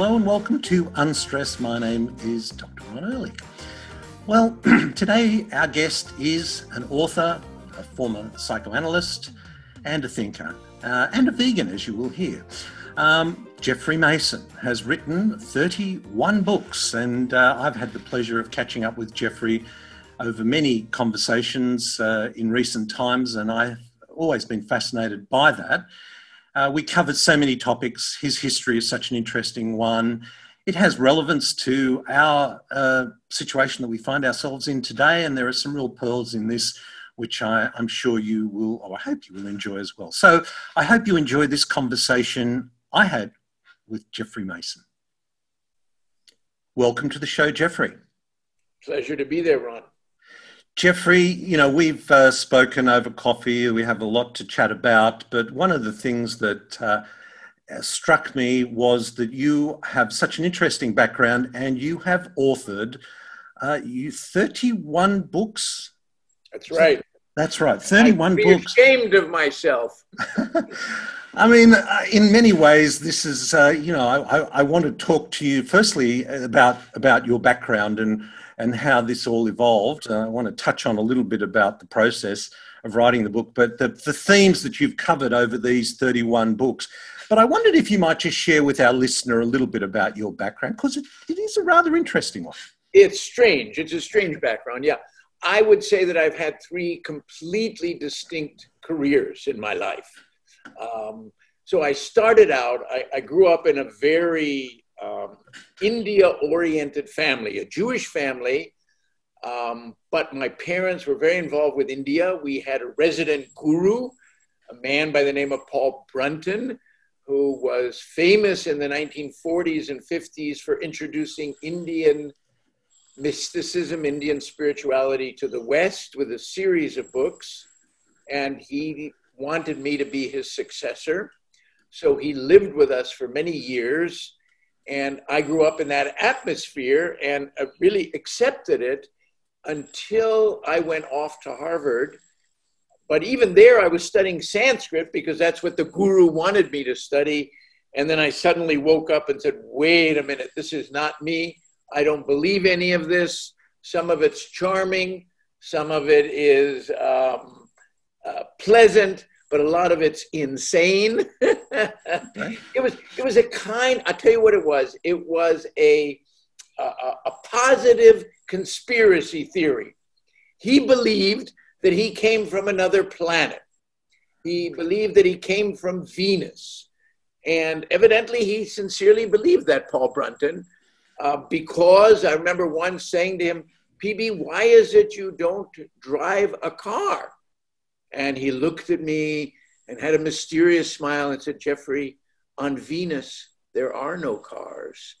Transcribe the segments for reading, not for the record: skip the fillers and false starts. Hello and welcome to Unstress. My name is Dr. Ron Ehrlich. Well, today our guest is an author, a former psychoanalyst, and a thinker, and a vegan, as you will hear. Jeffrey Masson has written 31 books, and I've had the pleasure of catching up with Jeffrey over many conversations in recent times, and I've always been fascinated by that. We covered so many topics. His history is such an interesting one. It has relevance to our situation that we find ourselves in today, and there are some real pearls in this, which I'm sure you will, or I hope you will, enjoy as well. So I hope you enjoy this conversation I had with Jeffrey Masson. Welcome to the show, Jeffrey. Pleasure to be there, Ron. Jeffrey, you know, we've spoken over coffee, we have a lot to chat about, but one of the things that struck me was that you have such an interesting background and you have authored 31 books. That's right. That's right, 31 books. I'd be ashamed of myself. I mean, in many ways, this is, you know, I want to talk to you firstly about your background and how this all evolved. I want to touch on a little bit about the process of writing the book, but the themes that you've covered over these 31 books. But I wondered if you might just share with our listener a little bit about your background, because it is a rather interesting one. It's strange. It's a strange background, yeah. I would say that I've had three completely distinct careers in my life. So I started out, I grew up in a very India-oriented family, a Jewish family, but my parents were very involved with India. We had a resident guru, a man by the name of Paul Brunton, who was famous in the 1940s and 50s for introducing Indian mysticism, Indian spirituality to the West with a series of books, and he wanted me to be his successor. So he lived with us for many years, and I grew up in that atmosphere and really accepted it until I went off to Harvard. But even there, I was studying Sanskrit because that's what the guru wanted me to study. And then I suddenly woke up and said, wait a minute, this is not me. I don't believe any of this. Some of it's charming. Some of it is pleasant, but a lot of it's insane. It was a kind, I'll tell you what it was a positive conspiracy theory. He believed that he came from another planet. He believed that he came from Venus. And evidently he sincerely believed that, Paul Brunton, because I remember once saying to him, PB, why is it you don't drive a car? And he looked at me and had a mysterious smile and said, Jeffrey, on Venus, there are no cars.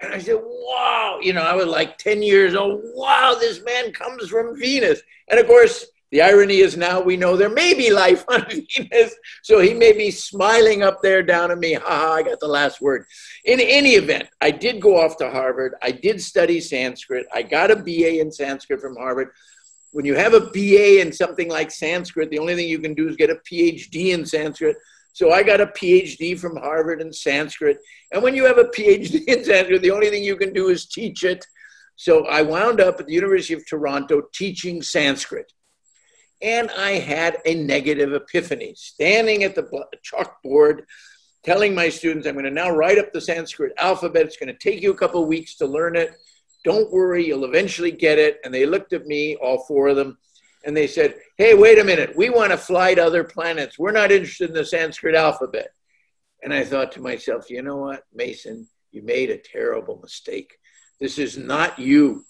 And I said, wow, you know, I was like 10 years old. Wow, this man comes from Venus. And of course, the irony is now we know there may be life on Venus. So he may be smiling up there down at me. Ha ha, I got the last word. In any event, I did go off to Harvard. I did study Sanskrit. I got a BA in Sanskrit from Harvard. When you have a BA in something like Sanskrit, the only thing you can do is get a PhD in Sanskrit. So I got a PhD from Harvard in Sanskrit. And when you have a PhD in Sanskrit, the only thing you can do is teach it. So I wound up at the University of Toronto teaching Sanskrit. And I had a negative epiphany, standing at the chalkboard, telling my students, I'm going to now write up the Sanskrit alphabet. It's going to take you a couple of weeks to learn it. Don't worry, you'll eventually get it. And they looked at me, all four of them, and they said, hey, wait a minute. We want to fly to other planets. We're not interested in the Sanskrit alphabet. And I thought to myself, you know what, Mason, you made a terrible mistake. This is not you.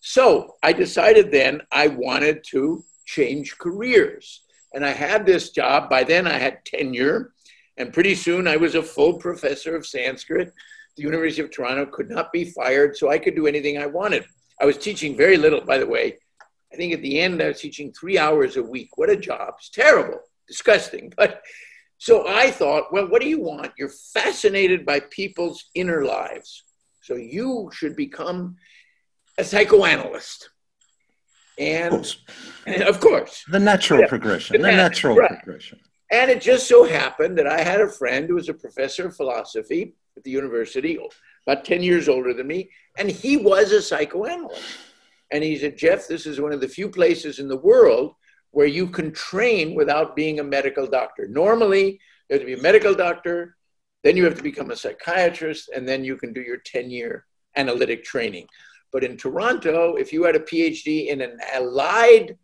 So I decided then I wanted to change careers. And I had this job. By then I had tenure. And pretty soon I was a full professor of Sanskrit. The University of Toronto could not be fired, so I could do anything I wanted. I was teaching very little, by the way. I think at the end, I was teaching 3 hours a week. What a job. It's terrible, disgusting. But so I thought, well, what do you want? You're fascinated by people's inner lives. So you should become a psychoanalyst. And of course. The natural progression. The natural progression. And it just so happened that I had a friend who was a professor of philosophy at the university, about 10 years older than me, and he was a psychoanalyst. And he said, Jeff, this is one of the few places in the world where you can train without being a medical doctor. Normally, you have to be a medical doctor, then you have to become a psychiatrist, and then you can do your 10-year analytic training. But in Toronto, if you had a PhD in an allied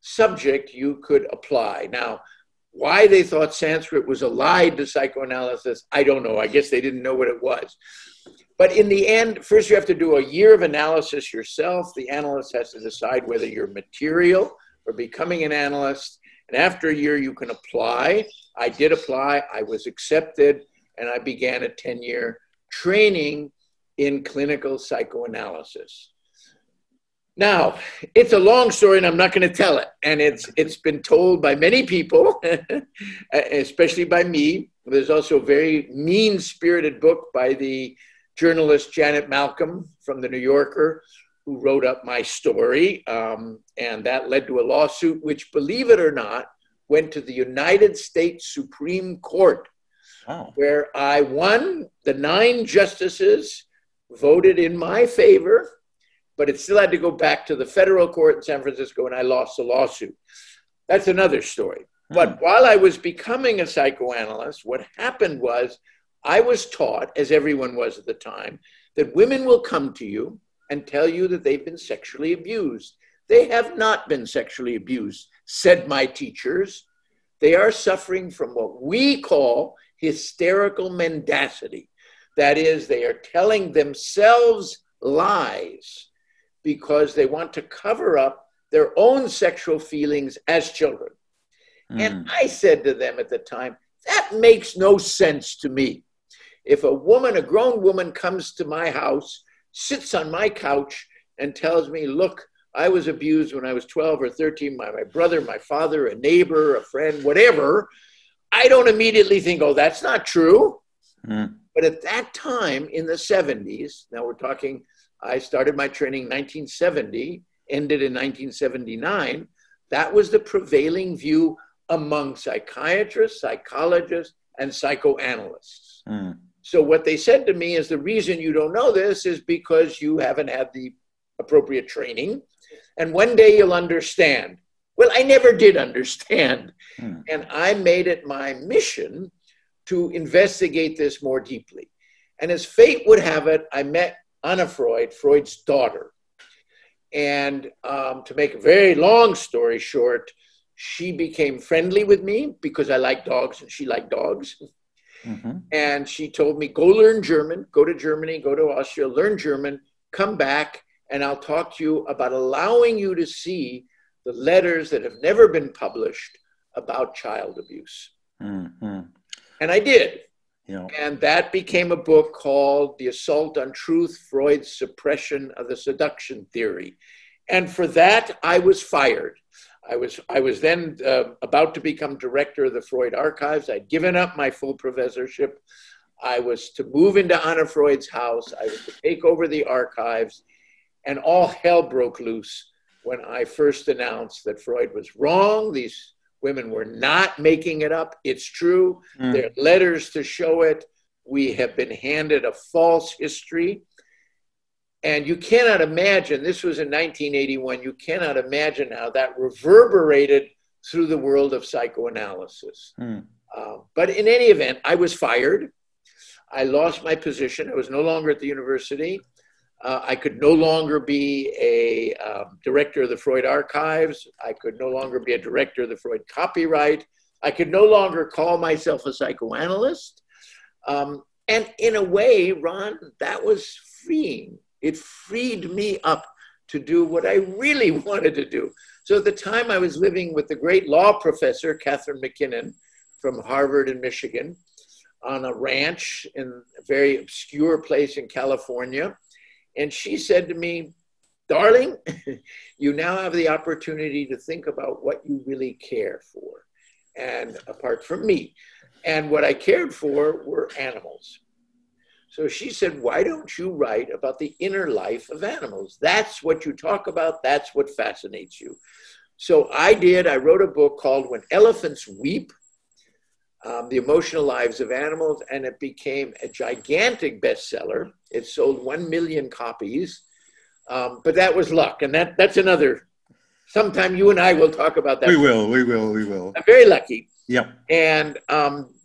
subject, you could apply. Now, why they thought Sanskrit was allied to psychoanalysis, I don't know. I guess they didn't know what it was. But in the end, first you have to do a year of analysis yourself. The analyst has to decide whether you're material or becoming an analyst. And after a year, you can apply. I did apply. I was accepted. And I began a 10-year training in clinical psychoanalysis. Now, it's a long story and I'm not going to tell it. And it's been told by many people, especially by me. There's also a very mean-spirited book by the journalist Janet Malcolm from The New Yorker, who wrote up my story. And that led to a lawsuit, which, believe it or not, went to the United States Supreme Court. Wow. Where I won. The 9 justices voted in my favor, but it still had to go back to the federal court in San Francisco, and I lost the lawsuit. That's another story. Hmm. But while I was becoming a psychoanalyst, what happened was I was taught, as everyone was at the time, that women will come to you and tell you that they've been sexually abused. They have not been sexually abused, said my teachers. They are suffering from what we call hysterical mendacity. That is, they are telling themselves lies because they want to cover up their own sexual feelings as children. Mm. And I said to them at the time, that makes no sense to me. If a woman, a grown woman, comes to my house, sits on my couch and tells me, look, I was abused when I was 12 or 13 by my brother, my father, a neighbor, a friend, whatever, I don't immediately think, oh, that's not true. Mm. But at that time in the 70s, now we're talking, I started my training in 1970, ended in 1979. That was the prevailing view among psychiatrists, psychologists, and psychoanalysts. Mm. So what they said to me is the reason you don't know this is because you haven't had the appropriate training. And one day you'll understand. Well, I never did understand. Mm. And I made it my mission to investigate this more deeply. And as fate would have it, I met Anna Freud, Freud's daughter. And to make a very long story short, she became friendly with me because I like dogs and she liked dogs. Mm-hmm. And she told me, go learn German, go to Germany, go to Austria, learn German, come back, and I'll talk to you about allowing you to see the letters that have never been published about child abuse. Mm-hmm. And I did. Yeah. And that became a book called The Assault on Truth, Freud's Suppression of the Seduction Theory. And for that, I was fired. I was then about to become director of the Freud Archives. I'd given up my full professorship. I was to move into Anna Freud's house. I was to take over the archives. And all hell broke loose when I first announced that Freud was wrong. These women were not making it up. It's true. Mm. There are letters to show it. We have been handed a false history. And you cannot imagine, this was in 1981, you cannot imagine how that reverberated through the world of psychoanalysis. Mm. But in any event, I was fired. I lost my position. I was no longer at the university. I could no longer be a director of the Freud Archives. I could no longer be a director of the Freud Copyright. I could no longer call myself a psychoanalyst. And in a way, Ron, that was freeing. It freed me up to do what I really wanted to do. So at the time, I was living with the great law professor, Catherine McKinnon, from Harvard in Michigan, on a ranch in a very obscure place in California. And she said to me, darling, you now have the opportunity to think about what you really care for, and apart from me. And what I cared for were animals. So she said, why don't you write about the inner life of animals? That's what you talk about. That's what fascinates you. So I did. I wrote a book called When Elephants Weep, The Emotional Lives of Animals, and it became a gigantic bestseller. It sold 1 million copies, but that was luck. And that's another, sometime you and I will talk about that. We will. I'm very lucky. Yep. And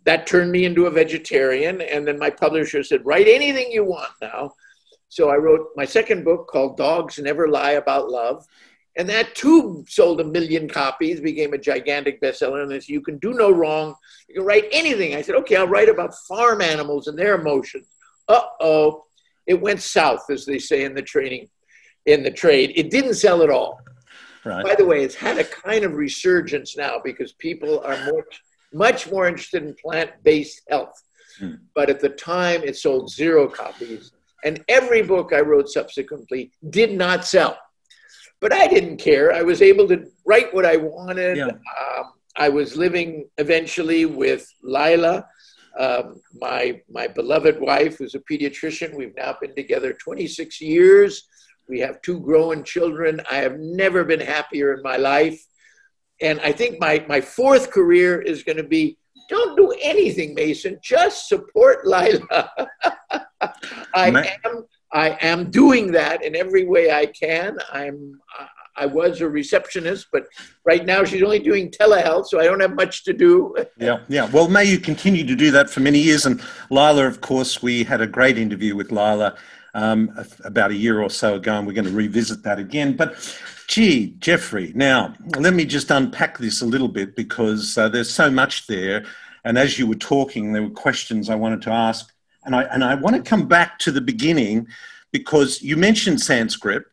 that turned me into a vegetarian. And then my publisher said, write anything you want now. So I wrote my second book called Dogs Never Lie About Love. And that too sold 1 million copies, became a gigantic bestseller. And it's, you can do no wrong. You can write anything. I said, okay, I'll write about farm animals and their emotions. Uh-oh, it went south, as they say in the trade. It didn't sell at all. Right. By the way, it's had a kind of resurgence now because people are much more interested in plant-based health. Hmm. But at the time, it sold 0 copies. And every book I wrote subsequently did not sell. But I didn't care. I was able to write what I wanted. Yeah. I was living eventually with Lila, my beloved wife, who's a pediatrician. We've now been together 26 years. We have 2 grown children. I have never been happier in my life. And I think my 4th career is going to be, don't do anything, Mason. Just support Lila. I am doing that in every way I can. I was a receptionist, but right now she's only doing telehealth, so I don't have much to do. Yeah. Well, may you continue to do that for many years. And Lila, of course, we had a great interview with Lila about a year or so ago, and we're going to revisit that again. But gee, Jeffrey, now let me just unpack this a little bit because there's so much there. And as you were talking, there were questions I wanted to ask. And I want to come back to the beginning because you mentioned Sanskrit,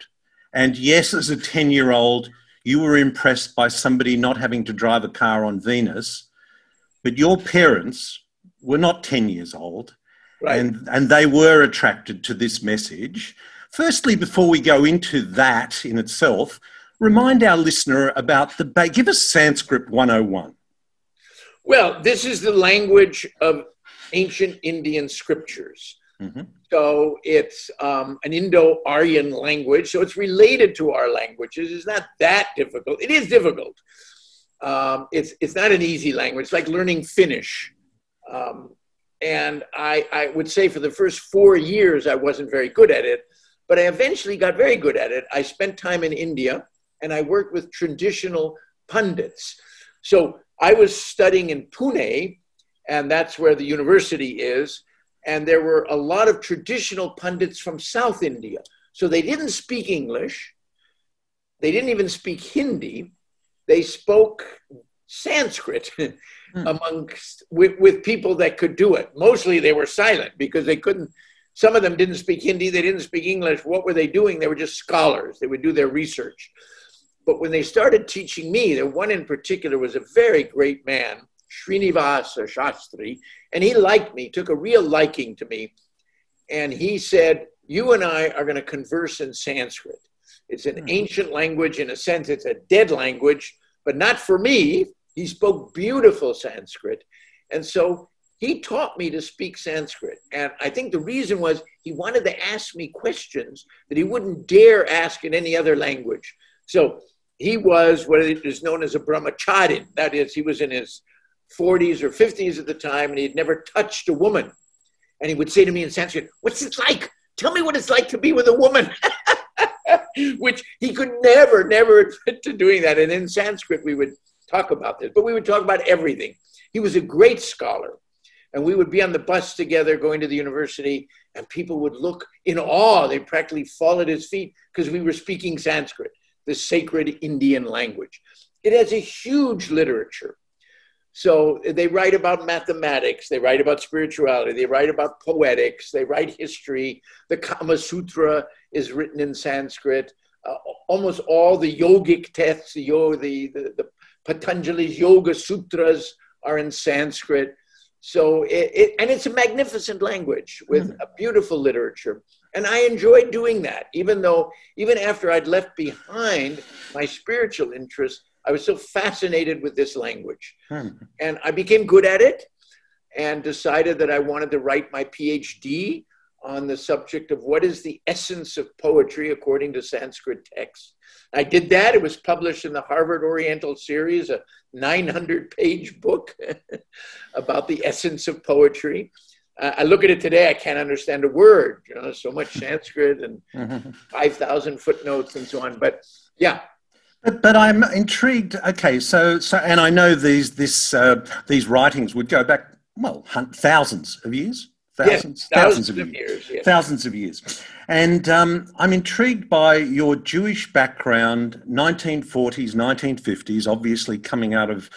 and yes, as a 10-year-old, you were impressed by somebody not having to drive a car on Venus, but your parents were not 10 years old, right? And they were attracted to this message. Firstly, before we go into that in itself, remind our listener about give us Sanskrit 101. Well, this is the language of ancient Indian scriptures. Mm-hmm. So it's an Indo-Aryan language. So it's related to our languages. It's not that difficult. It is difficult. It's not an easy language. It's like learning Finnish. And I would say for the first 4 years, I wasn't very good at it, but I eventually got very good at it. I spent time in India and I worked with traditional pundits. So I was studying in Pune, and that's where the university is. And there were a lot of traditional pundits from South India. So they didn't speak English. They didn't even speak Hindi. They spoke Sanskrit with people that could do it. Mostly they were silent because they couldn't, some of them didn't speak Hindi. They didn't speak English. What were they doing? They were just scholars. They would do their research. But when they started teaching me, the one in particular was a very great man, Srinivasa Shastri, and he liked me, took a real liking to me. And he said, you and I are going to converse in Sanskrit. It's an ancient language. In a sense, it's a dead language, but not for me. He spoke beautiful Sanskrit. And so he taught me to speak Sanskrit. And I think the reason was he wanted to ask me questions that he wouldn't dare ask in any other language. So he was what is known as a brahmacharin. That is, he was in his 40s or 50s at the time, and he had never touched a woman. And he would say to me in Sanskrit, what's it like? Tell me what it's like to be with a woman, which he could never admit to doing that. And in Sanskrit, we would talk about this, but we would talk about everything. He was a great scholar. And we would be on the bus together going to the university, and people would look in awe. They'd practically fall at his feet because we were speaking Sanskrit, the sacred Indian language. It has a huge literature. So they write about mathematics, they write about spirituality, they write about poetics, they write history. The Kama Sutra is written in Sanskrit. Almost all the yogic texts, the Patanjali's Yoga Sutras are in Sanskrit. So and it's a magnificent language with a beautiful literature. And I enjoyed doing that, even after I'd left behind my spiritual interests, I was so fascinated with this language. And I became good at it and decided that I wanted to write my PhD on the subject of what is the essence of poetry according to Sanskrit texts. I did that. It was published in the Harvard Oriental Series, a 900-page book. about the essence of poetry. I look at it today, I can't understand a word, you know, so much Sanskrit and 5,000 footnotes and so on, but yeah. But I'm intrigued. Okay, so and I know these writings would go back, well, thousands of years. Thousands, yes, thousands of years. Yes. Thousands of years. And I'm intrigued by your Jewish background, 1940s, 1950s, obviously coming out of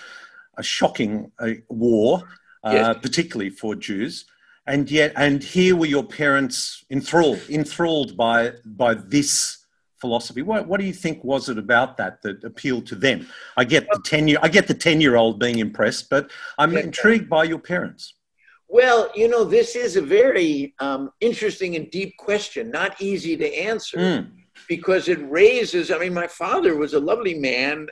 a shocking war, yes, particularly for Jews. And yet, and here were your parents enthralled by this philosophy. What do you think was it about that appealed to them? I get the 10-year-old being impressed, but I'm intrigued by your parents. Well, you know, this is a very interesting and deep question, not easy to answer, because it raises, I mean, my father was a lovely man,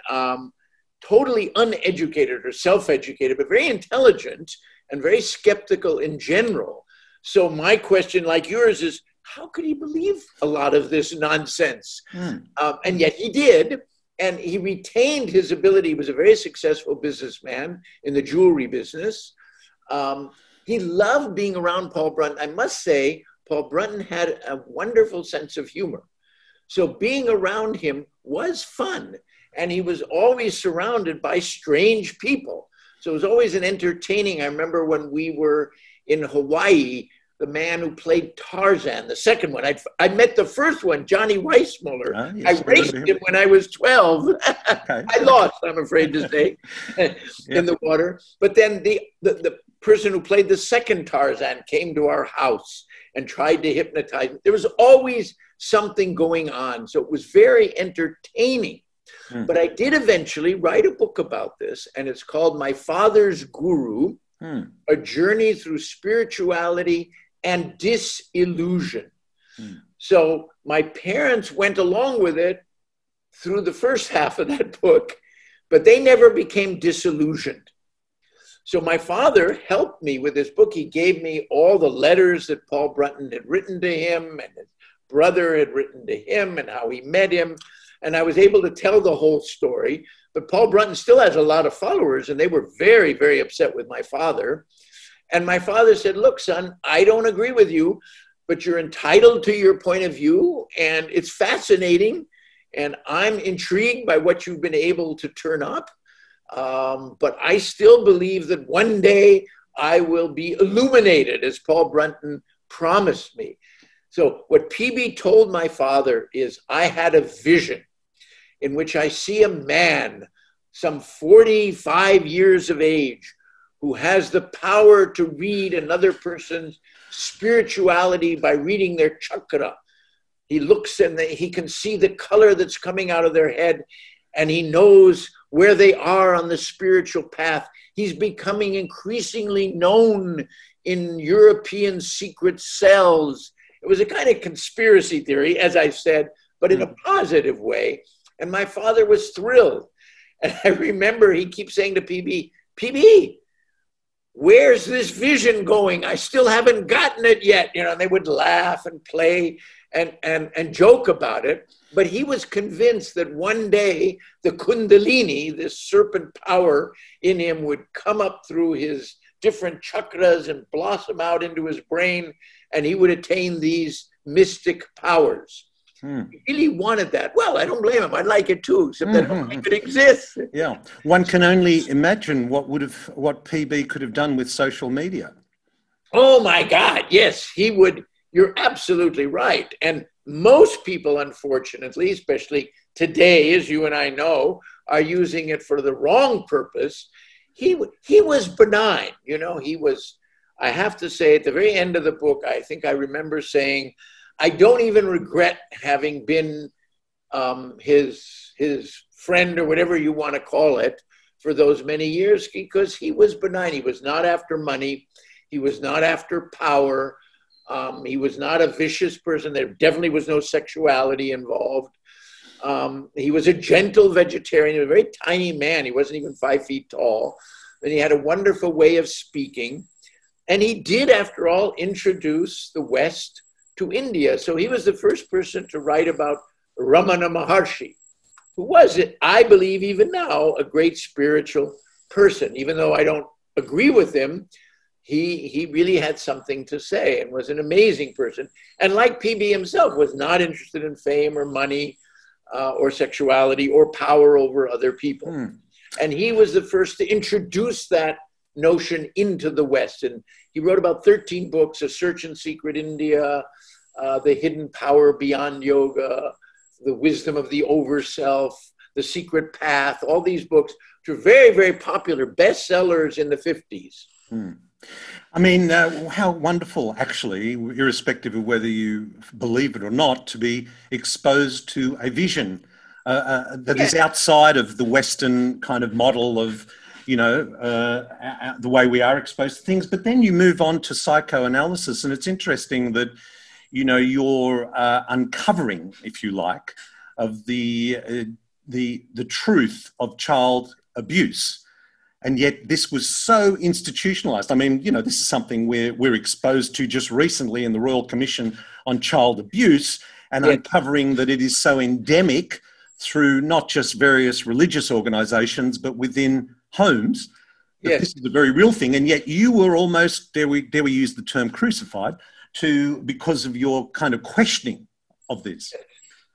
totally uneducated or self-educated, but very intelligent and very skeptical in general. So my question, like yours, is how could he believe a lot of this nonsense? And yet he did. And he retained his ability. He was a very successful businessman in the jewelry business. He loved being around Paul Brunton. I must say, Paul Brunton had a wonderful sense of humor. So being around him was fun. And he was always surrounded by strange people. So it was always an entertaining. I remember when we were in Hawaii, the man who played Tarzan, the second one. I met the first one, Johnny Weissmuller. Yes, I raced him when I was 12. Okay. I lost, I'm afraid to say, in the water. But then the person who played the second Tarzan came to our house and tried to hypnotize him. There was always something going on. So it was very entertaining. But I did eventually write a book about this, and it's called My Father's Guru, A Journey Through Spirituality and Disillusion. So my parents went along with it through the first half of that book, but they never became disillusioned. So my father helped me with this book. He gave me all the letters that Paul Brunton had written to him, and his brother had written to him, and how he met him. And I was able to tell the whole story. But Paul Brunton still has a lot of followers, and they were very, very upset with my father. And my father said, look, son, I don't agree with you, but you're entitled to your point of view, and it's fascinating. And I'm intrigued by what you've been able to turn up. But I still believe that one day I will be illuminated, as Paul Brunton promised me. So what PB told my father is, I had a vision in which I see a man, some 45 years of age, who has the power to read another person's spirituality by reading their chakra. He looks and he can see the color that's coming out of their head, and he knows where they are on the spiritual path. He's becoming increasingly known in European secret cells. It was a kind of conspiracy theory, as I said, but in a positive way. And my father was thrilled. And I remember he keeps saying to PB, PB, where's this vision going? I still haven't gotten it yet. You know, and they would laugh and play and joke about it. But he was convinced that one day the Kundalini, this serpent power in him, would come up through his different chakras and blossom out into his brain, and he would attain these mystic powers. He really wanted that. Well, I don't blame him. I'd like it too, except that I don't think it exists. Yeah. One can only imagine what PB could have done with social media. Oh my God, yes, he would. You're absolutely right. And most people, unfortunately, especially today, as you and I know, are using it for the wrong purpose. He was benign, you know, he was, I have to say, at the very end of the book, I think I remember saying, I don't even regret having been his friend or whatever you want to call it for those many years, because he was benign. He was not after money. He was not after power. He was not a vicious person. There definitely was no sexuality involved. He was a gentle vegetarian. He was a very tiny man. He wasn't even 5 feet tall. And he had a wonderful way of speaking. And he did, after all, introduce the West to India. So he was the first person to write about Ramana Maharshi, who was, I believe, even now, a great spiritual person, even though I don't agree with him, he really had something to say and was an amazing person. And like PB himself, was not interested in fame or money or sexuality or power over other people. Mm. And he was the first to introduce that notion into the West. And he wrote about 13 books, A Search in Secret India, The Hidden Power Beyond Yoga, The Wisdom of the Overself, The Secret Path, all these books, which were very, very popular bestsellers in the 50s. Hmm. I mean, how wonderful, actually, irrespective of whether you believe it or not, to be exposed to a vision that is outside of the Western kind of model of, you know, the way we are exposed to things. But then you move on to psychoanalysis, and it's interesting that, you know, your uncovering, if you like, of the truth of child abuse. And yet this was so institutionalized. I mean, you know, this is something we're exposed to just recently in the Royal Commission on Child Abuse, and uncovering that it is so endemic through not just various religious organizations, but within homes. This is the very real thing. And yet you were almost, dare we use the term crucified, to because of your kind of questioning of this.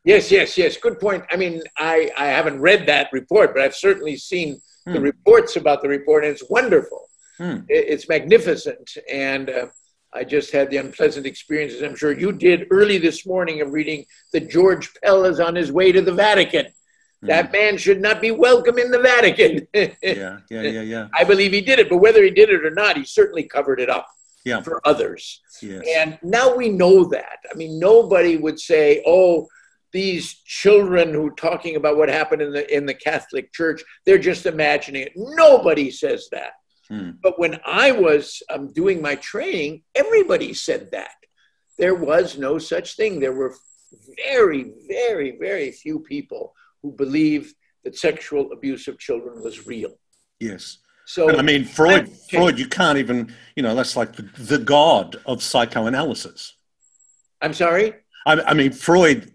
Yes. Good point. I mean, I haven't read that report, but I've certainly seen the reports about the report, and it's wonderful. It's magnificent. And I just had the unpleasant experiences, I'm sure you did, early this morning of reading that George Pell is on his way to the Vatican. That man should not be welcome in the Vatican. I believe he did it, but whether he did it or not, he certainly covered it up for others. And now we know that. I mean, nobody would say, oh, these children who are talking about what happened in the Catholic Church, they're just imagining it. Nobody says that. But when I was doing my training, everybody said that. There was no such thing. There were very, very, very few people who believed that sexual abuse of children was real. Yes. So, and I mean, Freud, you can't even, you know, that's like the god of psychoanalysis. I'm sorry? I mean, Freud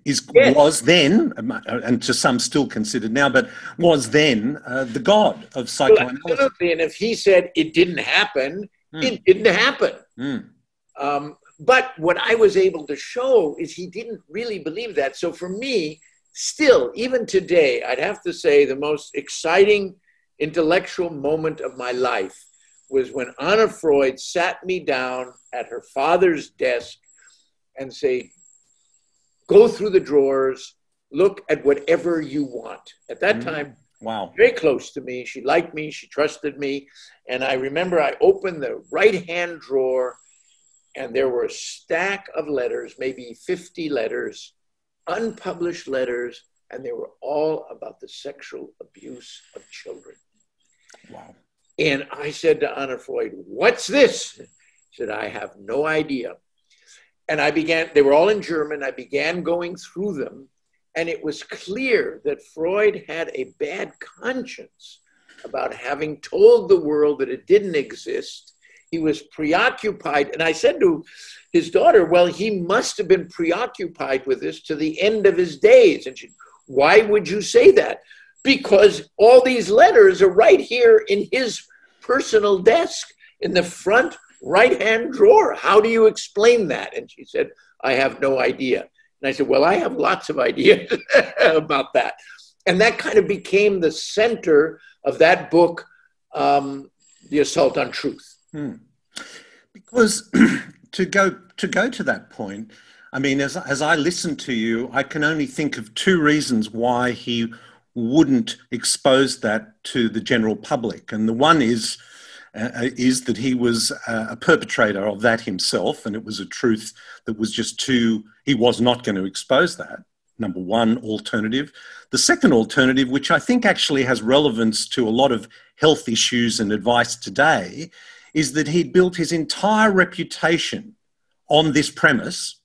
was then, and to some still considered now, but was then the god of psychoanalysis. Well, absolutely, and if he said it didn't happen, it didn't happen. But what I was able to show is he didn't really believe that. So for me, still, even today, I'd have to say the most exciting intellectual moment of my life was when Anna Freud sat me down at her father's desk and said, go through the drawers, look at whatever you want. At that time, very close to me. She liked me, she trusted me. And I remember I opened the right-hand drawer and there were a stack of letters, maybe 50 letters, unpublished letters, and they were all about the sexual abuse of children. Wow. And I said to Anna Freud, what's this? She said, I have no idea. And I began, they were all in German, I began going through them, and it was clear that Freud had a bad conscience about having told the world that it didn't exist. He was preoccupied, and I said to his daughter, well, he must have been preoccupied with this to the end of his days. And she, why would you say that? Because all these letters are right here in his personal desk, in the front right-hand drawer. How do you explain that? And she said, I have no idea. And I said, well, I have lots of ideas about that. And that kind of became the center of that book, The Assault on Truth. Because to go to that point, I mean, as I listen to you, I can only think of two reasons why he wouldn't expose that to the general public. And the one is that he was a perpetrator of that himself, and it was a truth that was just too, he was not going to expose that, number one alternative. The second alternative, which I think actually has relevance to a lot of health issues and advice today, is that he'd built his entire reputation on this premise,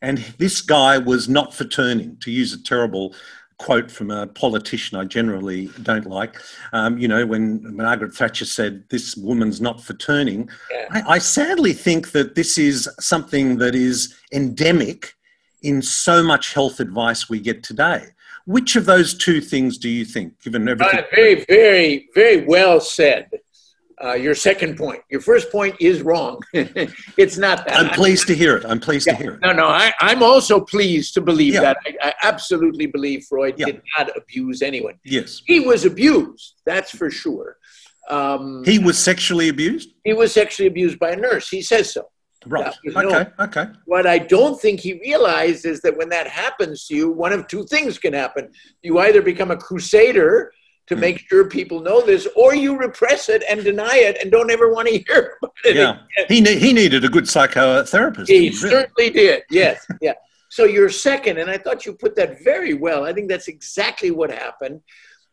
and this guy was not for turning, to use a terrible quote from a politician I generally don't like. You know, when Margaret Thatcher said, this woman's not for turning, I sadly think that this is something that is endemic in so much health advice we get today. Which of those two things do you think, given everything? Very, very, very well said. your second point. Your first point is wrong. It's not that. I'm pleased to hear it. I'm pleased to hear it. No, no, I'm also pleased to believe that. I absolutely believe Freud did not abuse anyone. Yes. He was abused, that's for sure. He was sexually abused? He was sexually abused by a nurse. He says so. Right. Okay. What I don't think he realized is that when that happens to you, one of two things can happen. You either become a crusader to make sure people know this, or you repress it and deny it and don't ever want to hear about it again. He needed a good psychotherapist. He certainly did. Yes. Yeah. So your second, and I thought you put that very well. I think that's exactly what happened.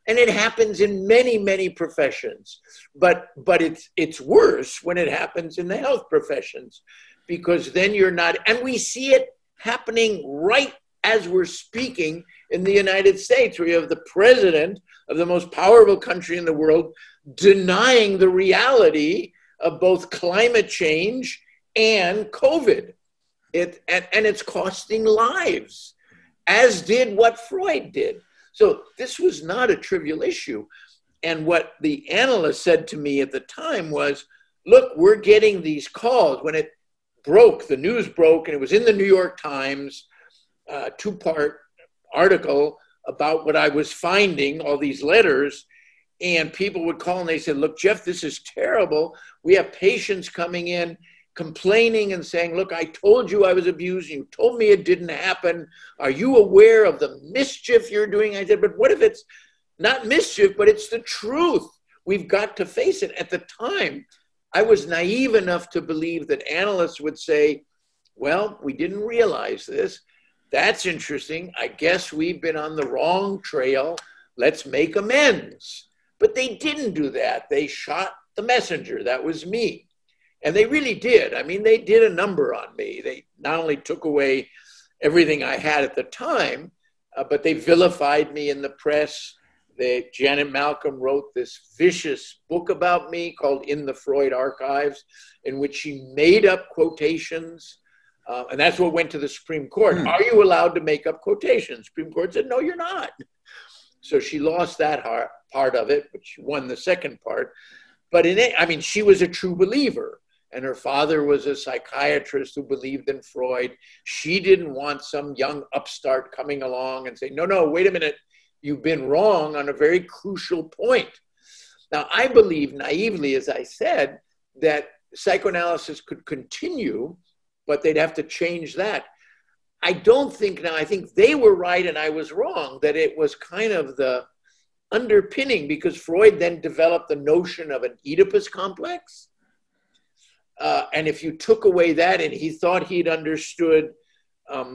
And it happens in many, many professions, but it's worse when it happens in the health professions, because then you're not, and we see it happening right as we're speaking in the United States, where you have the president of the most powerful country in the world denying the reality of both climate change and COVID. And it's costing lives, as did what Freud did. So this was not a trivial issue. And what the analyst said to me at the time was, look, we're getting these calls. When it broke, the news broke, and it was in the New York Times, two-part article about what I was finding, all these letters, and people would call and they said, look, Jeff, this is terrible. We have patients coming in complaining and saying, look, I told you I was abused. You told me it didn't happen. Are you aware of the mischief you're doing? I said, but what if it's not mischief, but it's the truth? We've got to face it. At the time, I was naive enough to believe that analysts would say, well, we didn't realize this. That's interesting. I guess we've been on the wrong trail. Let's make amends. But they didn't do that. They shot the messenger. That was me. And they really did. I mean, they did a number on me. They not only took away everything I had at the time, but they vilified me in the press. Janet Malcolm wrote this vicious book about me called In the Freud Archives, in which she made up quotations. And that's what went to the Supreme Court. Are you allowed to make up quotations? Supreme Court said, no, you're not. So she lost that part of it, but she won the second part. But in it, I mean, she was a true believer. And her father was a psychiatrist who believed in Freud. She didn't want some young upstart coming along and saying, no, no, wait a minute. You've been wrong on a very crucial point. Now, I believe naively, as I said, that psychoanalysis could continue, but they'd have to change that. I don't think now, I think they were right and I was wrong, that it was kind of the underpinning, because Freud then developed the notion of an Oedipus complex. And if you took away that, and he thought he'd understood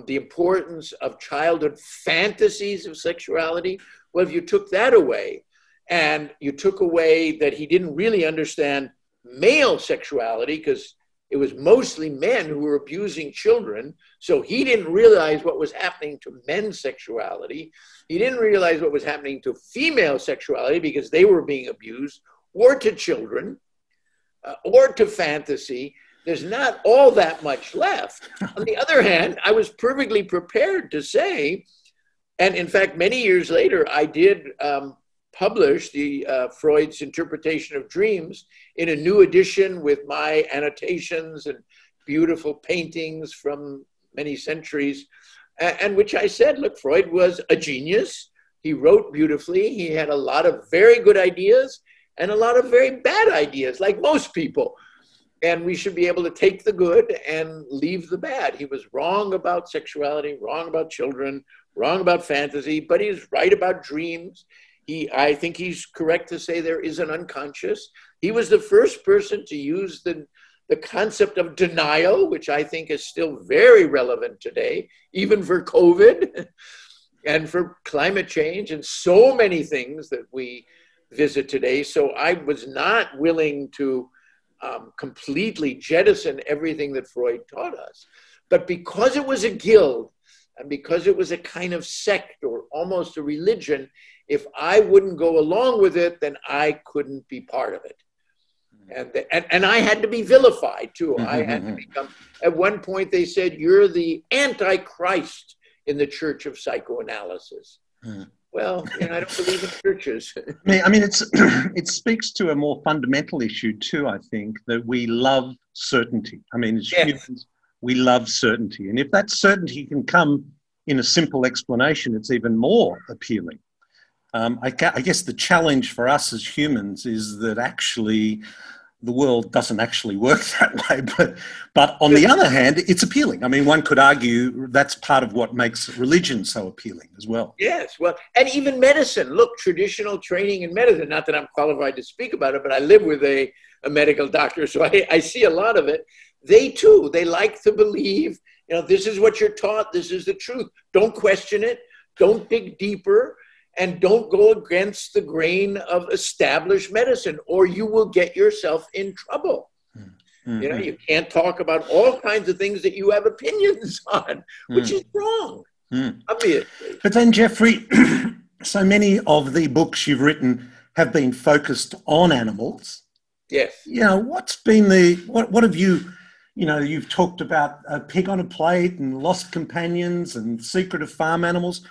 the importance of childhood fantasies of sexuality. Well, if you took that away, and you took away that he didn't really understand male sexuality, because it was mostly men who were abusing children. So he didn't realize what was happening to men's sexuality. He didn't realize what was happening to female sexuality because they were being abused, or to children, or to fantasy. There's not all that much left. On the other hand, I was perfectly prepared to say, and in fact, many years later, I did published the Freud's Interpretation of Dreams in a new edition with my annotations and beautiful paintings from many centuries, and which I said, look, Freud was a genius. He wrote beautifully. He had a lot of very good ideas and a lot of very bad ideas, like most people. And we should be able to take the good and leave the bad. He was wrong about sexuality, wrong about children, wrong about fantasy, but he was right about dreams. I think he's correct to say there is an unconscious. He was the first person to use the concept of denial, which I think is still very relevant today, even for COVID and for climate change and so many things that we visit today. So I was not willing to completely jettison everything that Freud taught us. But because it was a guild, and because it was a kind of sect or almost a religion, if I wouldn't go along with it, then I couldn't be part of it. And I had to be vilified too. I had to become, at one point they said, you're the Antichrist in the Church of Psychoanalysis. well, you know, I don't believe in churches. I mean, it speaks to a more fundamental issue too, I think, that we love certainty. I mean, as humans, we love certainty. And if that certainty can come in a simple explanation, it's even more appealing. I guess the challenge for us as humans is that actually the world doesn't actually work that way. But on the other hand, it's appealing. I mean, one could argue that's part of what makes religion so appealing as well. Yes, well, and even medicine. Look, traditional training in medicine, not that I'm qualified to speak about it, but I live with a medical doctor, so I see a lot of it. They too, they like to believe, you know, this is what you're taught, this is the truth. Don't question it, don't dig deeper, and don't go against the grain of established medicine, or you will get yourself in trouble. Mm-hmm. You know, you can't talk about all kinds of things that you have opinions on, which is wrong, obviously. But then, Jeffrey, so many of the books you've written have been focused on animals. Yes. You know, what's been the, what have you, you know, you've talked about A Pig on a Plate and Lost Companions and Secret of Farm Animals.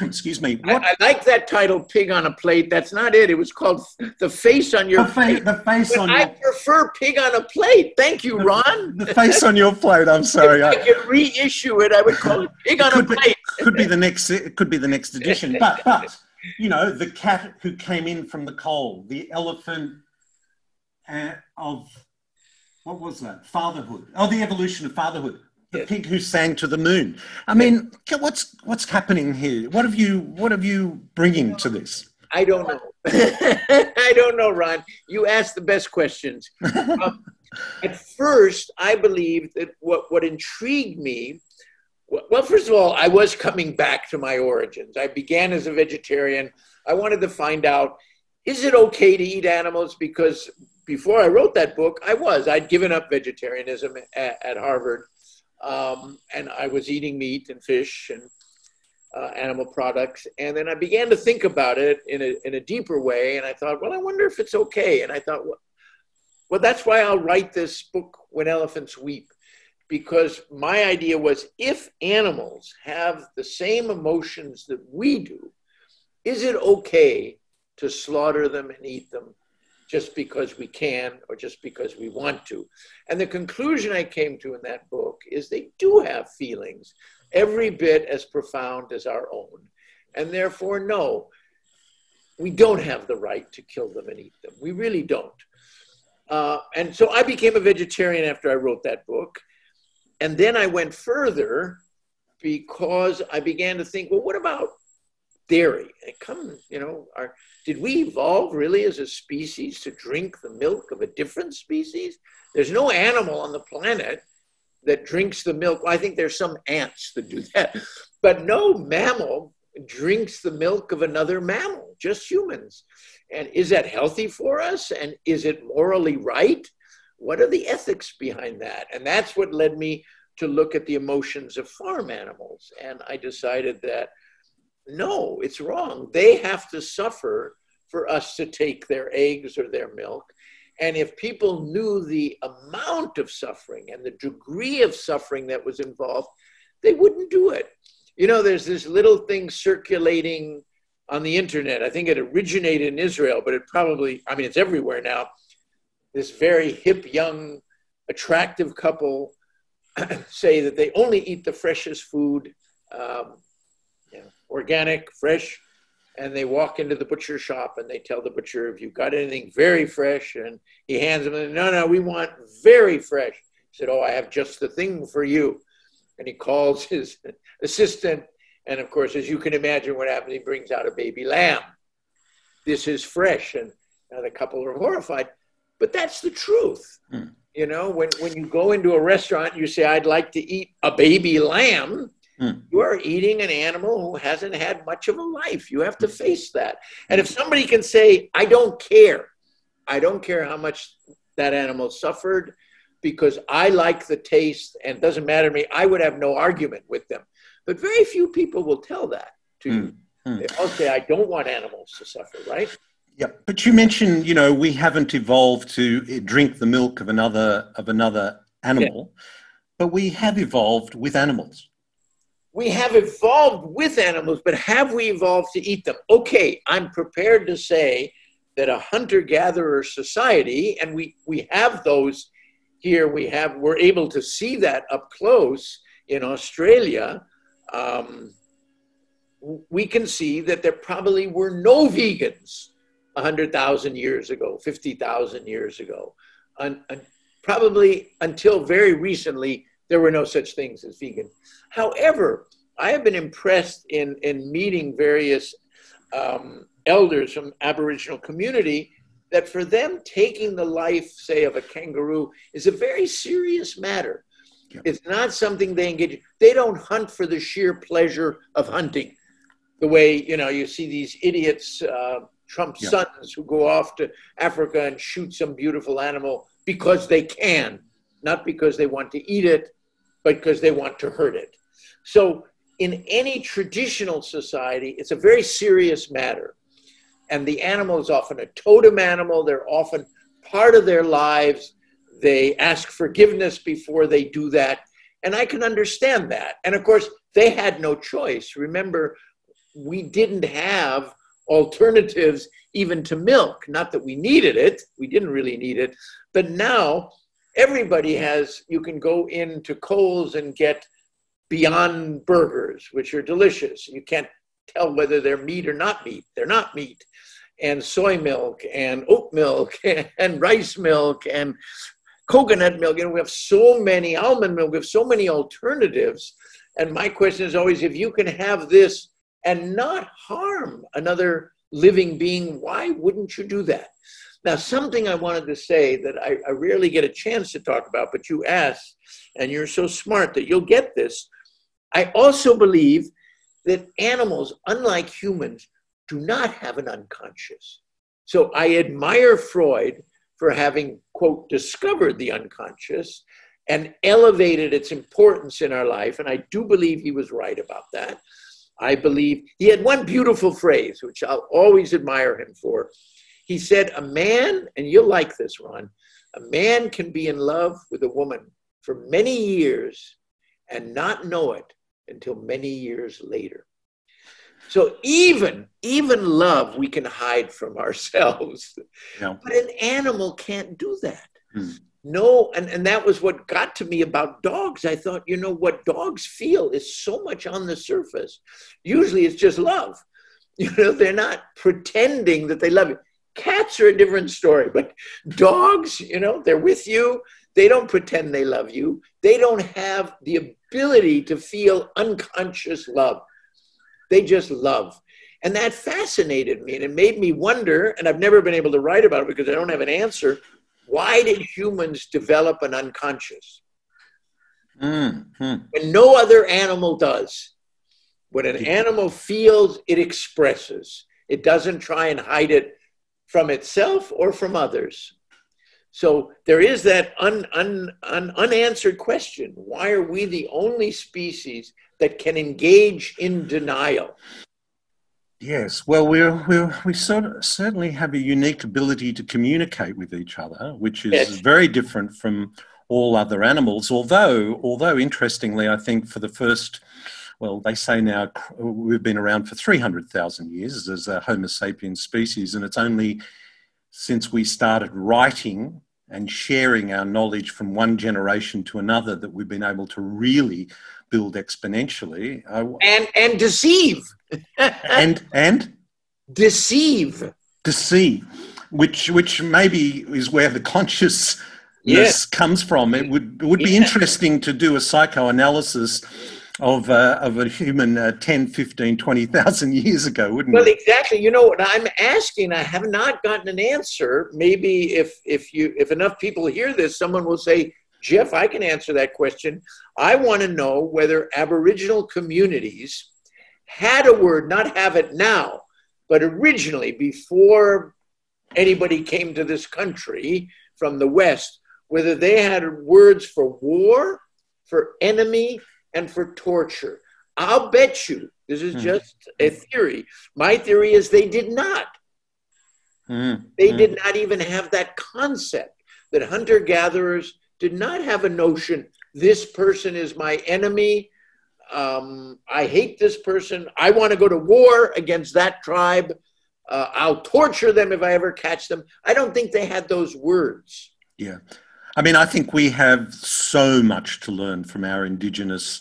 Excuse me. I like that title, Pig on a Plate. That's not it. It was called The Face on Your Plate. The Face on Your Plate. I prefer Pig on a Plate. Thank you, Ron. The Face on Your Plate. I'm sorry. If I could reissue it, I would call it Pig on a Plate. It could be the next edition. But, you know, the cat who came in from the coal, the elephant of, what was that? Fatherhood. Oh, the evolution of fatherhood. The pig who sang to the moon. I mean, what's happening here? What have you bringing to this? I don't know. I don't know, Ron. You asked the best questions. At first, I believed that what intrigued me, well, first of all, I was coming back to my origins. I began as a vegetarian. I wanted to find out, is it okay to eat animals? Because before I wrote that book, I'd given up vegetarianism at Harvard. And I was eating meat and fish and animal products. And then I began to think about it in a deeper way. And I thought, well, I wonder if it's okay. And I thought, well, that's why I'll write this book, When Elephants Weep, because my idea was, if animals have the same emotions that we do, is it okay to slaughter them and eat them just because we can or just because we want to? And the conclusion I came to in that book is they do have feelings, every bit as profound as our own. And therefore, no, we don't have the right to kill them and eat them. We really don't. And so I became a vegetarian after I wrote that book. And then I went further because I began to think, well, what about dairy? Did we evolve really as a species to drink the milk of a different species? There's no animal on the planet that drinks the milk. Well, I think there's some ants that do that, but no mammal drinks the milk of another mammal, just humans. And is that healthy for us? And is it morally right? What are the ethics behind that? And that's what led me to look at the emotions of farm animals. And I decided that no, it's wrong. They have to suffer for us to take their eggs or their milk. And if people knew the amount of suffering and the degree of suffering that was involved, they wouldn't do it. You know, there's this little thing circulating on the internet. I think it originated in Israel, but it probably, I mean, it's everywhere now. This very hip, young, attractive couple say that they only eat the freshest food, organic, fresh, and they walk into the butcher shop and they tell the butcher, if you've got anything very fresh, and he hands them, no, we want very fresh. He said, oh, I have just the thing for you. And he calls his assistant, and of course, as you can imagine what happens, he brings out a baby lamb. This is fresh, and now the couple are horrified, but that's the truth. Mm. You know, when you go into a restaurant, you say, I'd like to eat a baby lamb, you are eating an animal who hasn't had much of a life. You have to face that. And if somebody can say, I don't care how much that animal suffered because I like the taste and it doesn't matter to me, I would have no argument with them. But very few people will tell that to you. They all say, I don't want animals to suffer, right? Yeah, but you mentioned, you know, we haven't evolved to drink the milk of another animal, but we have evolved with animals. We have evolved with animals, but have we evolved to eat them? Okay, I'm prepared to say that a hunter-gatherer society, and we have those here, we're able to see that up close in Australia, we can see that there probably were no vegans 100,000 years ago, 50,000 years ago. Probably until very recently, there were no such things as vegan. However, I have been impressed in meeting various elders from Aboriginal community that for them taking the life, say, of a kangaroo is a very serious matter. Yeah. It's not something they engage in. They don't hunt for the sheer pleasure of hunting. The way, you know, you see these idiots, Trump's yeah. sons who go off to Africa and shoot some beautiful animal because they can, not because they want to eat it, but because they want to hurt it. So in any traditional society, it's a very serious matter. And the animal is often a totem animal. They're often part of their lives. They ask forgiveness before they do that. And I can understand that. And of course, they had no choice. Remember, we didn't have alternatives even to milk. Not that we needed it. We didn't really need it. But now everybody has, you can go into Coles and get Beyond Burgers, which are delicious. You can't tell whether they're meat or not meat. They're not meat. And soy milk and oat milk and rice milk and coconut milk. You know, we have so many, almond milk, we have so many alternatives. And my question is always, if you can have this and not harm another living being, why wouldn't you do that? Now, something I wanted to say that I rarely get a chance to talk about, but you asked, and you're so smart that you'll get this. I also believe that animals, unlike humans, do not have an unconscious. So I admire Freud for having, quote, discovered the unconscious and elevated its importance in our life. And I do believe he was right about that. I believe he had one beautiful phrase, which I'll always admire him for. He said, a man, and you'll like this, Ron, a man can be in love with a woman for many years and not know it until many years later. So even love we can hide from ourselves. Yeah. But an animal can't do that. Mm. No, and that was what got to me about dogs. I thought, you know, what dogs feel is so much on the surface. Usually it's just love. You know, they're not pretending that they love you. Cats are a different story, but dogs, you know, they're with you. They don't pretend they love you. They don't have the ability to feel unconscious love. They just love. And that fascinated me, and it made me wonder, and I've never been able to write about it because I don't have an answer, why did humans develop an unconscious? Mm-hmm. When no other animal does. When an animal feels, it expresses. It doesn't try and hide it from itself or from others. So there is that unanswered question. Why are we the only species that can engage in denial? Yes, well, we sort of certainly have a unique ability to communicate with each other, which is yes. very different from all other animals. Although interestingly, I think for the first, well, they say now we've been around for 300,000 years as a Homo sapien species, and it's only since we started writing and sharing our knowledge from one generation to another that we've been able to really build exponentially. And deceive. and? Deceive. Which maybe is where the consciousness yes. comes from. It would be yeah. interesting to do a psychoanalysis of a human 10, 15, 20,000 years ago, wouldn't it? Well, exactly. You know what I'm asking, I have not gotten an answer. Maybe if enough people hear this, someone will say, Jeff, I can answer that question. I want to know whether Aboriginal communities had a word, not have it now, but originally before anybody came to this country from the West, whether they had words for war, for enemy, and for torture. I'll bet you, this is just a theory. My theory is they did not. They did not even have that concept that hunter-gatherers did not have a notion, this person is my enemy, I hate this person. I want to go to war against that tribe. I'll torture them if I ever catch them. I don't think they had those words. Yeah. I mean, I think we have so much to learn from our indigenous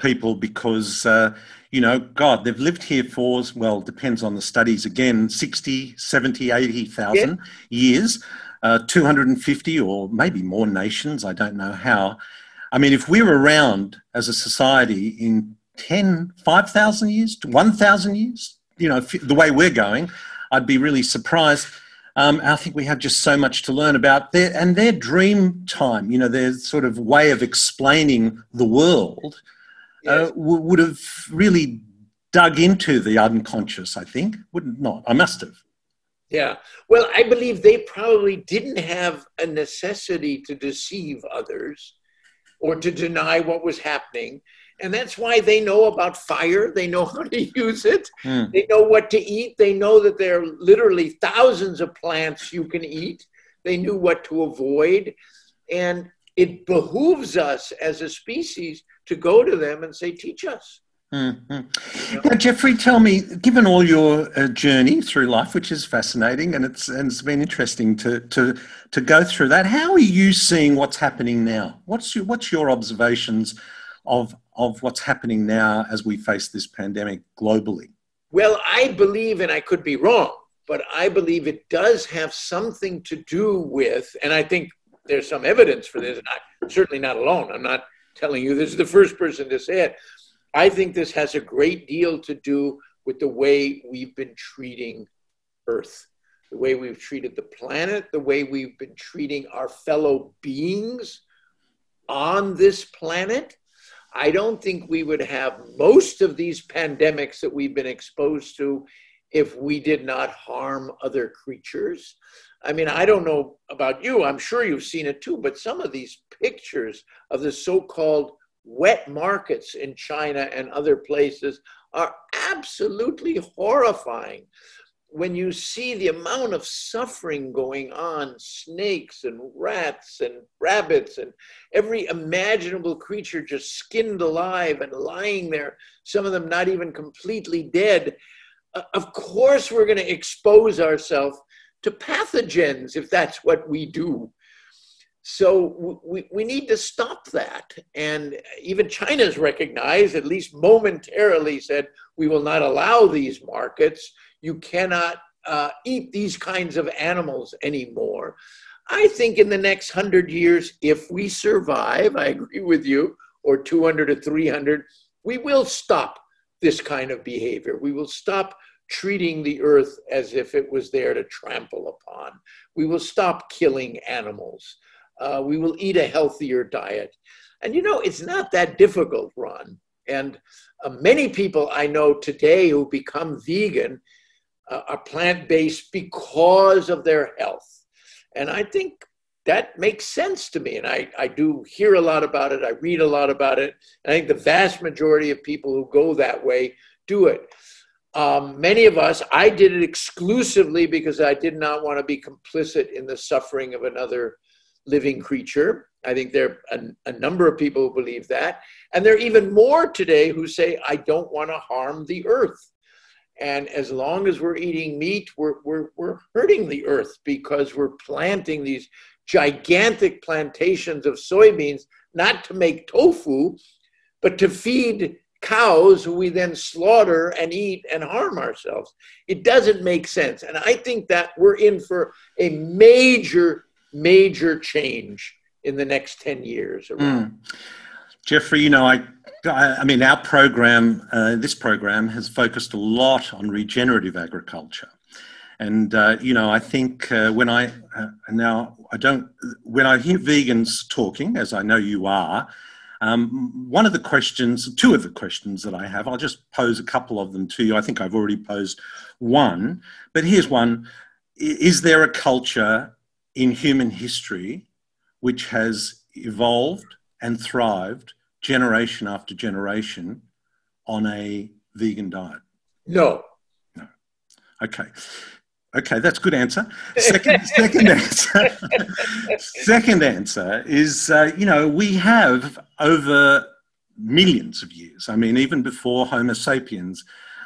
people because, you know, God, they've lived here for, well, depends on the studies again, 60, 70, 80,000 years, 250 or maybe more nations. I don't know how. I mean, if we're around as a society in 10, 5,000 years to 1,000 years, you know, the way we're going, I'd be really surprised. I think we have just so much to learn about their dream time, you know, their sort of way of explaining the world would have really dug into the unconscious, I think, wouldn't not? I must have. Yeah. Well, I believe they probably didn't have a necessity to deceive others or to deny what was happening. And that's why they know about fire. They know how to use it. Mm. They know what to eat. They know that there are literally thousands of plants you can eat. They knew what to avoid. And it behooves us as a species to go to them and say, teach us. Mm-hmm. Now, Jeffrey, tell me, given all your journey through life, which is fascinating, and it's been interesting to go through that, how are you seeing what's happening now? What's your observations of what's happening now as we face this pandemic globally? Well, I believe, and I could be wrong, but I believe it does have something to do with, and I think there's some evidence for this, and I'm certainly not alone. I'm not telling you this is the first person to say it. I think this has a great deal to do with the way we've been treating Earth, the way we've treated the planet, the way we've been treating our fellow beings on this planet. I don't think we would have most of these pandemics that we've been exposed to if we did not harm other creatures. I mean, I don't know about you, I'm sure you've seen it too, but some of these pictures of the so-called wet markets in China and other places are absolutely horrifying. When you see the amount of suffering going on, snakes and rats and rabbits and every imaginable creature just skinned alive and lying there, some of them not even completely dead, of course we're going to expose ourselves to pathogens if that's what we do. So we need to stop that. And even China's recognized, at least momentarily said, we will not allow these markets. You cannot eat these kinds of animals anymore. I think in the next 100 years, if we survive, I agree with you, or 200 or 300, we will stop this kind of behavior. We will stop treating the earth as if it was there to trample upon. We will stop killing animals. We will eat a healthier diet. And you know, it's not that difficult, Ron. And many people I know today who become vegan are plant-based because of their health. And I think that makes sense to me. And I do hear a lot about it. I read a lot about it. And I think the vast majority of people who go that way do it. Many of us, I did it exclusively because I did not want to be complicit in the suffering of another living creature. I think there are a number of people who believe that. And there are even more today who say, I don't want to harm the earth. And as long as we're eating meat, we're hurting the earth because we're planting these gigantic plantations of soybeans, not to make tofu, but to feed cows who we then slaughter and eat and harm ourselves. It doesn't make sense. And I think that we're in for a major change in the next 10 years. Jeffrey, you know, I mean, our program, this program has focused a lot on regenerative agriculture. And, you know, I think when when I hear vegans talking, as I know you are, two of the questions that I have, I'll just pose a couple of them to you. I think I've already posed one, but here's one. Is there a culture in human history which has evolved and thrived generation after generation on a vegan diet? No. No. Okay. Okay, that's a good answer. Second answer. Second answer is, you know, we have over millions of years. I mean, even before Homo sapiens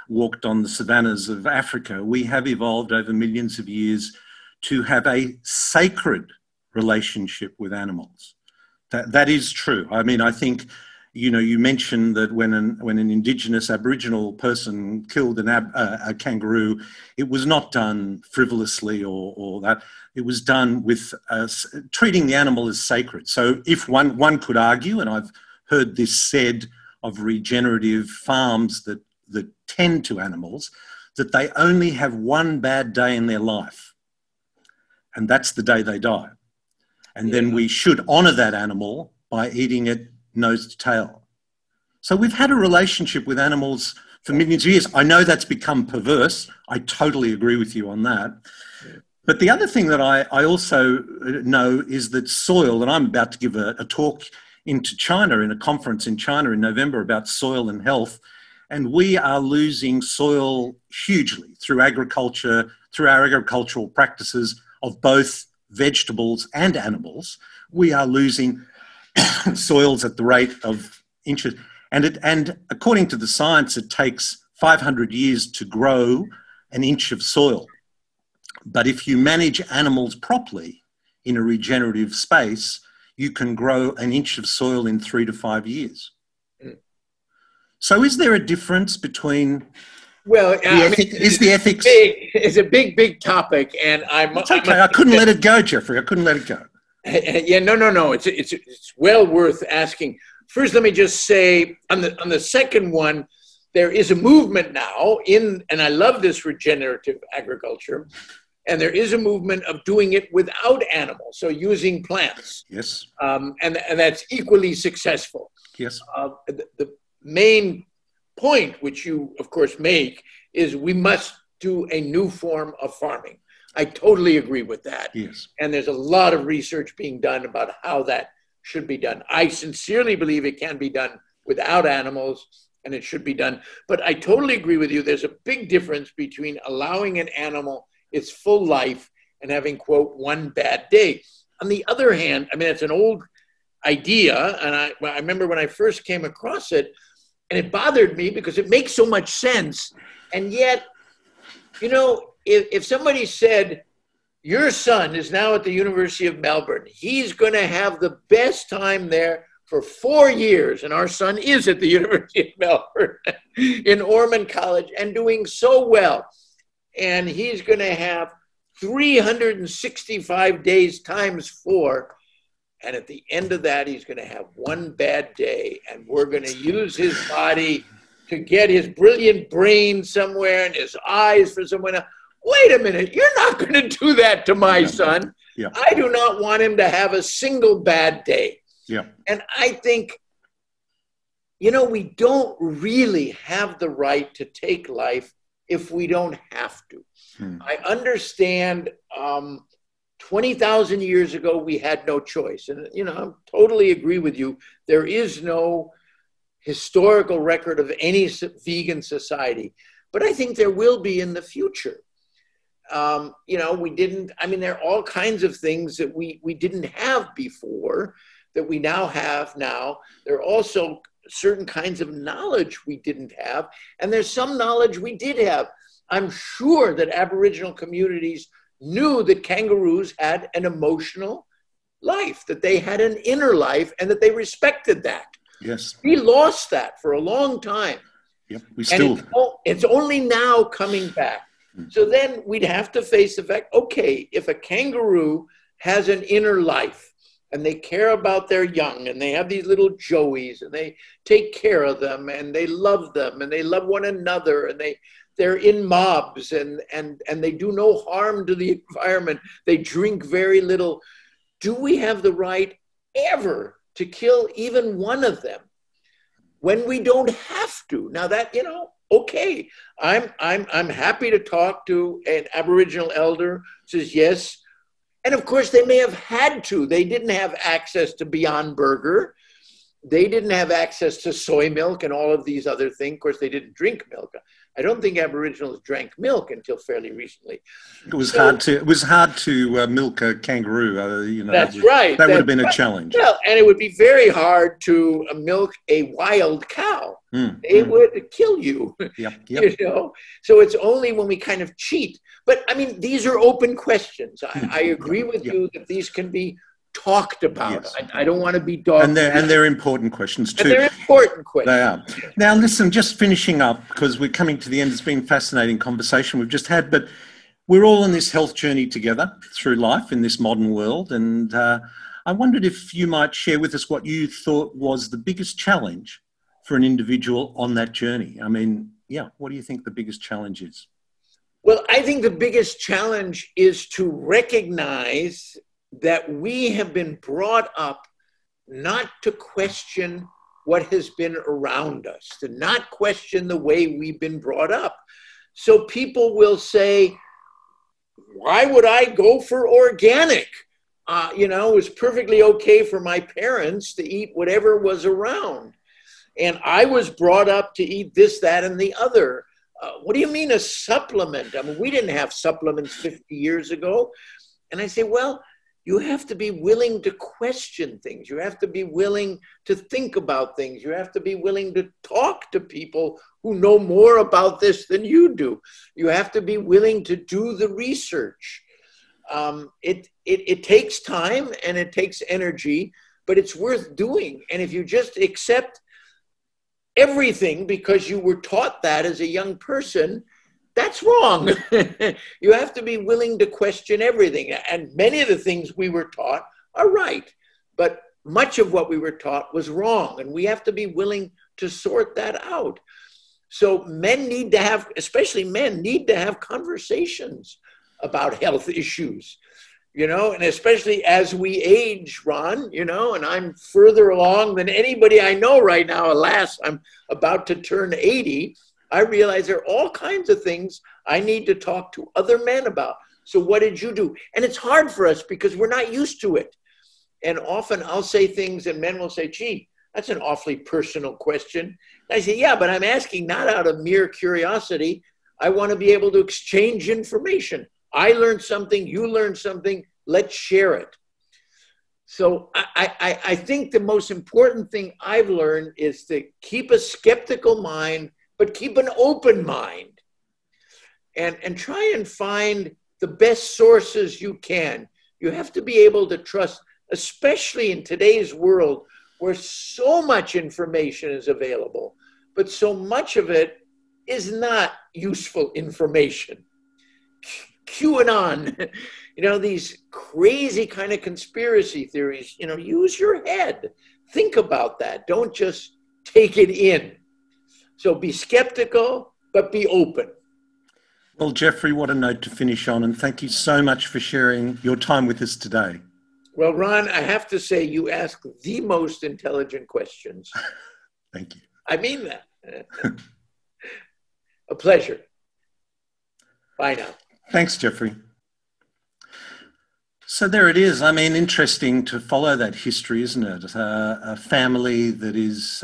walked on the savannas of Africa, we have evolved over millions of years to have a sacred relationship with animals. That is true. I mean, I think, you know, you mentioned that when an indigenous Aboriginal person killed a kangaroo, it was not done frivolously or that. It was done with treating the animal as sacred. So if one could argue, and I've heard this said of regenerative farms that tend to animals, that they only have one bad day in their life, and that's the day they die. And then we should honour that animal by eating it nose to tail. So we've had a relationship with animals for millions of years. I know that's become perverse. I totally agree with you on that. Yeah. But the other thing that I also know is that soil, and I'm about to give a talk into China in a conference in China in November about soil and health, and we are losing soil hugely through agriculture, through our agricultural practices of both vegetables and animals. We are losing soils at the rate of inches. And according to the science, it takes 500 years to grow an inch of soil. But if you manage animals properly in a regenerative space, you can grow an inch of soil in 3 to 5 years. So is there a difference between... Well, is the ethics... It's a big, big topic, and I'm... It's okay, I couldn't let it go, Jeffrey. I couldn't let it go. Yeah, no. It's well worth asking. First, let me just say, on the second one, there is a movement now and I love this regenerative agriculture, and there is a movement of doing it without animals, so using plants. Yes. And that's equally successful. Yes. The main point, which you, of course, make, is we must do a new form of farming. I totally agree with that. Yes. And there's a lot of research being done about how that should be done. I sincerely believe it can be done without animals, and it should be done. But I totally agree with you. There's a big difference between allowing an animal its full life and having, quote, one bad day. On the other hand, I mean, it's an old idea, and I remember when I first came across it, and it bothered me because it makes so much sense. And yet, you know, if somebody said, your son is now at the University of Melbourne, he's going to have the best time there for 4 years, and our son is at the University of Melbourne in Ormond College and doing so well, and he's going to have 365 days times 4, and at the end of that, he's going to have one bad day, and we're going to use his body to get his brilliant brain somewhere and his eyes for someone else. Wait a minute, you're not going to do that to my son. Yeah. I do not want him to have a single bad day. Yeah. And I think, you know, we don't really have the right to take life if we don't have to. Hmm. I understand... 20,000 years ago, we had no choice. And, you know, I totally agree with you. There is no historical record of any vegan society. But I think there will be in the future. You know, there are all kinds of things that we didn't have before that we now have now. There are also certain kinds of knowledge we didn't have. And there's some knowledge we did have. I'm sure that Aboriginal communities knew that kangaroos had an emotional life, that they had an inner life, and that they respected that. Yes. We lost that for a long time. Yep, we still. It's only now coming back. Mm. So then we'd have to face the fact, okay, if a kangaroo has an inner life and they care about their young and they have these little joeys and they take care of them and they love them and they love one another and they're in mobs and they do no harm to the environment. They drink very little. Do we have the right ever to kill even one of them when we don't have to? Now that, you know, okay. I'm happy to talk to an Aboriginal elder who says yes. And of course they may have had to. They didn't have access to Beyond Burger. they didn't have access to soy milk and all of these other things. Of course, they didn't drink milk. I don't think Aboriginals drank milk until fairly recently. It was hard to milk a kangaroo. You know, that's right. That would have been a challenge. Well, and it would be very hard to milk a wild cow. They would kill you. Yep. You know? So it's only when we kind of cheat. But I mean, these are open questions. I agree with you that these can be talked about. Yes. I don't want to be dogmatic. And they're important questions too. And they're important questions. They are. Now listen, just finishing up, because we're coming to the end. It's been a fascinating conversation we've just had, but we're all on this health journey together through life in this modern world. And I wondered if you might share with us what you thought was the biggest challenge for an individual on that journey. I mean, yeah, what do you think the biggest challenge is? Well, I think the biggest challenge is to recognize that we have been brought up not to question what has been around us, to not question the way we've been brought up. So people will say, why would I go for organic? You know, it was perfectly okay for my parents to eat whatever was around. And I was brought up to eat this, that, and the other. What do you mean a supplement? I mean, we didn't have supplements 50 years ago. And I say, well, you have to be willing to question things. You have to be willing to think about things. You have to be willing to talk to people who know more about this than you do. You have to be willing to do the research. It takes time and it takes energy, but it's worth doing. And if you just accept everything because you were taught that as a young person, that's wrong. You have to be willing to question everything. And many of the things we were taught are right, but much of what we were taught was wrong. And we have to be willing to sort that out. So men need to have, especially men, need to have conversations about health issues, you know, and especially as we age, Ron, you know, and I'm further along than anybody I know right now. Alas, I'm about to turn 80. I realize there are all kinds of things I need to talk to other men about. So what did you do? And it's hard for us because we're not used to it. And often I'll say things and men will say, gee, that's an awfully personal question. And I say, yeah, but I'm asking not out of mere curiosity. I want to be able to exchange information. I learned something, you learned something, let's share it. So I think the most important thing I've learned is to keep a skeptical mind, but keep an open mind and try and find the best sources you can. You have to be able to trust, especially in today's world where so much information is available, but so much of it is not useful information. QAnon, you know, these crazy kind of conspiracy theories, you know, use your head. Think about that. Don't just take it in. So be skeptical, but be open. Well, Jeffrey, what a note to finish on. And thank you so much for sharing your time with us today. Well, Ron, I have to say you ask the most intelligent questions. Thank you. I mean that. A pleasure. Bye now. Thanks, Jeffrey. So there it is. I mean, interesting to follow that history, isn't it? A family that is...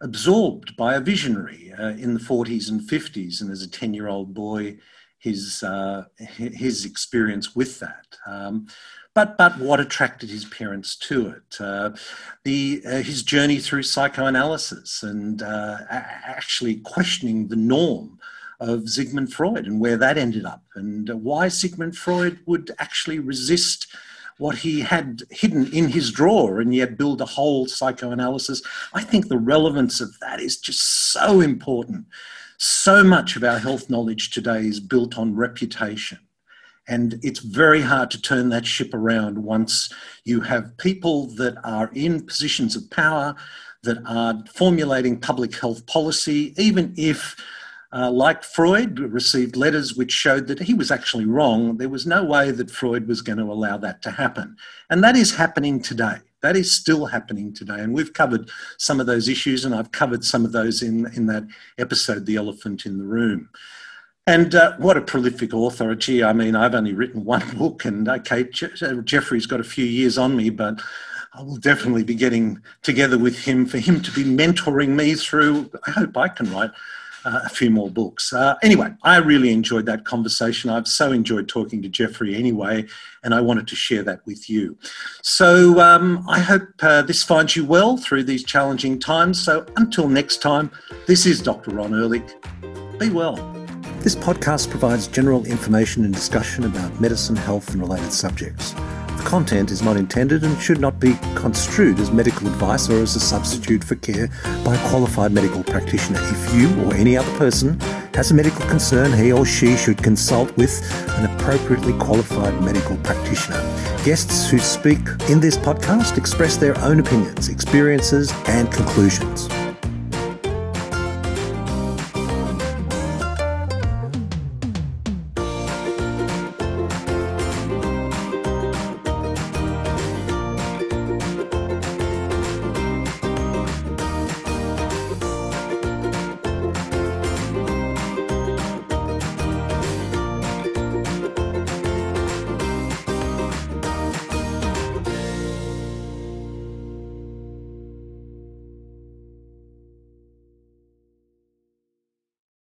absorbed by a visionary in the 40s and 50s, and as a 10-year-old boy, his experience with that. But what attracted his parents to it? His journey through psychoanalysis and actually questioning the norm of Sigmund Freud and where that ended up, and why Sigmund Freud would actually resist what he had hidden in his drawer and yet build a whole psychoanalysis. I think the relevance of that is just so important. So much of our health knowledge today is built on reputation. And it's very hard to turn that ship around once you have people that are in positions of power, that are formulating public health policy, even if like Freud, received letters which showed that he was actually wrong. There was no way that Freud was going to allow that to happen. And that is happening today. That is still happening today. And we've covered some of those issues, and I've covered some of those in that episode, The Elephant in the Room. And what a prolific author. Gee, I mean, I've only written one book, and okay, Jeffrey's got a few years on me, but I will definitely be getting together with him for him to be mentoring me through, I hope I can write a few more books. Anyway, I really enjoyed that conversation. I've so enjoyed talking to Jeffrey anyway, and I wanted to share that with you. So I hope this finds you well through these challenging times. So until next time, this is Dr. Ron Ehrlich. Be well. This podcast provides general information and discussion about medicine, health and related subjects. Content is not intended and should not be construed as medical advice or as a substitute for care by a qualified medical practitioner. If you or any other person has a medical concern, he or she should consult with an appropriately qualified medical practitioner. Guests who speak in this podcast express their own opinions, experiences, and conclusions.